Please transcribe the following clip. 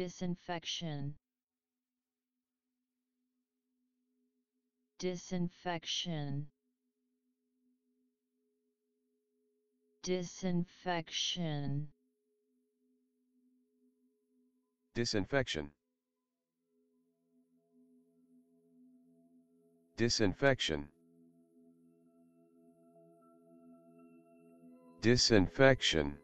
Disinfection. Disinfection. Disinfection. Disinfection. Disinfection. Disinfection.